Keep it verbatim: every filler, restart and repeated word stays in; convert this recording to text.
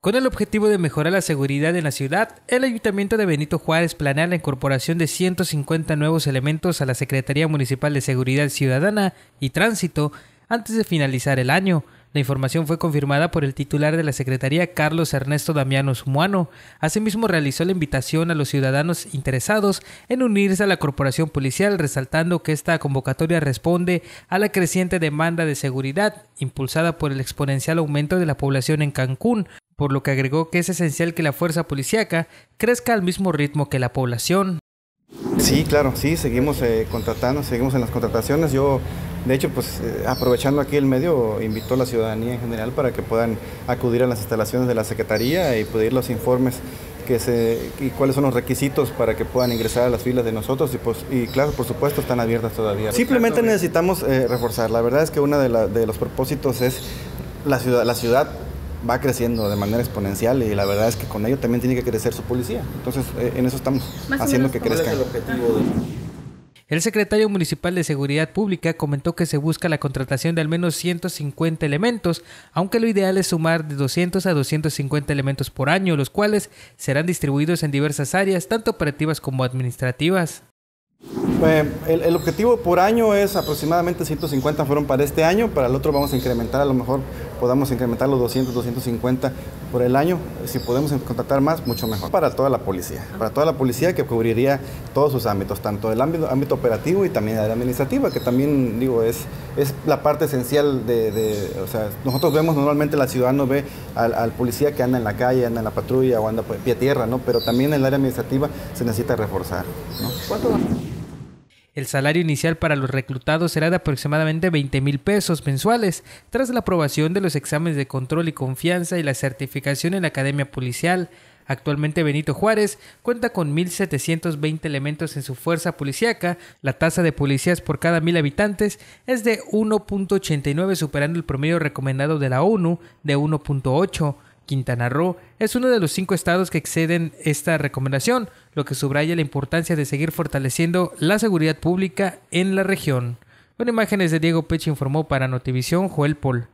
Con el objetivo de mejorar la seguridad en la ciudad, el Ayuntamiento de Benito Juárez planea la incorporación de ciento cincuenta nuevos elementos a la Secretaría Municipal de Seguridad Ciudadana y Tránsito antes de finalizar el año. La información fue confirmada por el titular de la Secretaría, Carlos Ernesto Damián Sumuano. Asimismo, realizó la invitación a los ciudadanos interesados en unirse a la corporación policial, resaltando que esta convocatoria responde a la creciente demanda de seguridad impulsada por el exponencial aumento de la población en Cancún, por lo que agregó que es esencial que la fuerza policíaca crezca al mismo ritmo que la población. Sí, claro, sí, seguimos eh, contratando, seguimos en las contrataciones. Yo, de hecho, pues eh, aprovechando aquí el medio, invito a la ciudadanía en general para que puedan acudir a las instalaciones de la Secretaría y pedir los informes que se, y cuáles son los requisitos para que puedan ingresar a las filas de nosotros y, pues, y claro, por supuesto, están abiertas todavía. Simplemente necesitamos eh, reforzar. La verdad es que uno de, la, de los propósitos es la ciudad, la ciudad va creciendo de manera exponencial y la verdad es que con ello también tiene que crecer su policía. Entonces, eh, en eso estamos haciendo que crezca. ¿Cuál es el objetivo de...? El secretario municipal de Seguridad Pública comentó que se busca la contratación de al menos ciento cincuenta elementos, aunque lo ideal es sumar de doscientos a doscientos cincuenta elementos por año, los cuales serán distribuidos en diversas áreas, tanto operativas como administrativas. Eh, el, el objetivo por año es aproximadamente ciento cincuenta fueron para este año, para el otro vamos a incrementar, a lo mejor podamos incrementar los doscientos, doscientos cincuenta por el año, si podemos contratar más, mucho mejor. Para toda la policía, para toda la policía que cubriría todos sus ámbitos, tanto el ámbito, ámbito operativo y también el administrativo, que también digo es, es la parte esencial de, de, o sea, nosotros vemos normalmente la ciudadano ve al, al policía que anda en la calle, anda en la patrulla o anda por pie a tierra, ¿no? Pero también el área administrativa se necesita reforzar, ¿no? ¿Cuánto va? El salario inicial para los reclutados será de aproximadamente veinte mil pesos mensuales, tras la aprobación de los exámenes de control y confianza y la certificación en la Academia Policial. Actualmente Benito Juárez cuenta con mil setecientos veinte elementos en su fuerza policíaca. La tasa de policías por cada mil habitantes es de uno punto ochenta y nueve, superando el promedio recomendado de la ONU de uno punto ocho. Quintana Roo es uno de los cinco estados que exceden esta recomendación, lo que subraya la importancia de seguir fortaleciendo la seguridad pública en la región. Con imágenes de Diego Pech informó para Notivisión Joel Paul.